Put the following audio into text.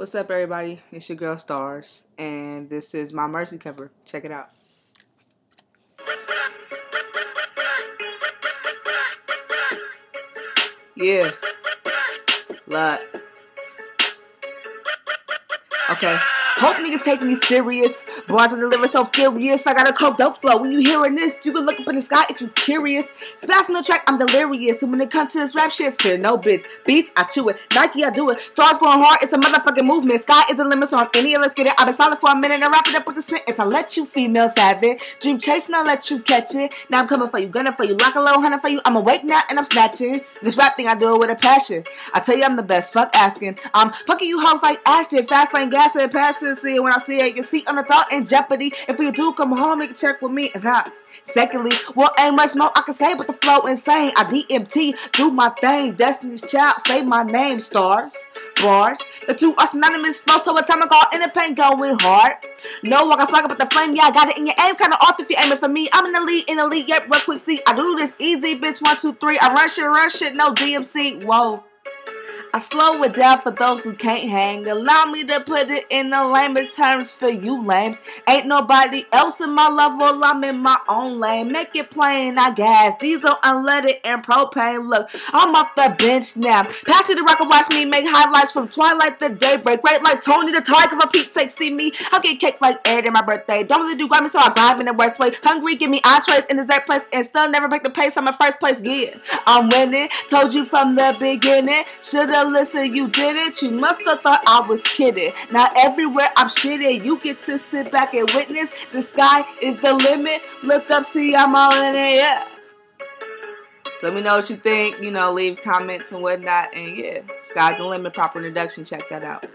What's up, everybody? It's your girl Stars, and this is my Mercy cover. Check it out. Yeah. Lot. Okay. Hope niggas take me serious. Boys in the living so furious. I got a coke dope flow. When you hearing this, you can look up in the sky if you curious. Spazzing on track, I'm delirious. And when it comes to this rap shit, fear no bitch. Beats, I chew it. Nike, I do it. Stars going hard, it's a motherfucking movement. Sky is the limit, so I'm in here. Let's get it. I've been solid for a minute and wrap it up with the sentence. I let you females have it. Dream chasing, I let you catch it. Now I'm coming for you, gunning for you, lock a low, hunting for you. I'm awake now and I'm snatching. This rap thing, I do it with a passion. I tell you I'm the best, fuck asking. I'm fucking you hoes like Ashton. Fast lane, gas and pass it. See it when I see it, you see on the thought in jeopardy. If you do come home, you can check with me. Secondly, well, ain't much more I can say, but the flow insane. I DMT, do my thing. Destiny's Child, say my name. Stars, bars, the two are synonymous. Flow so atomic, all in the pain, going hard. No, I can flag up with the flame. Yeah, I got it in your aim, kinda off if you're aiming for me. I'm in the lead, yep, real quick. See, I do this easy, bitch. 1, 2, 3, I run shit, no DMC. Whoa. I slow it down for those who can't hang. Allow me to put it in the lamest terms for you lames. Ain't nobody else in my level, I'm in my own lane. Make it plain, I gas, diesel, unleaded, and propane. Look, I'm off the bench now. Pass me the rock and watch me make highlights from twilight to daybreak. Great like Tony the Tiger, for Pete's sake, see me. I get cake like air in my birthday. Don't really do grab me, so I vibe in the worst place. Hungry, give me entrees in the dessert place, and still never break the pace. I'm in first place, yeah. I'm winning, told you from the beginning. Should've listen, you didn't. You must have thought I was kidding. Now everywhere I'm shitting, you get to sit back and witness. The sky is the limit. Look up, see I'm all in it. Yeah. Let me know what you think. You know, leave comments and whatnot. And yeah, sky's the limit. Proper introduction. Check that out.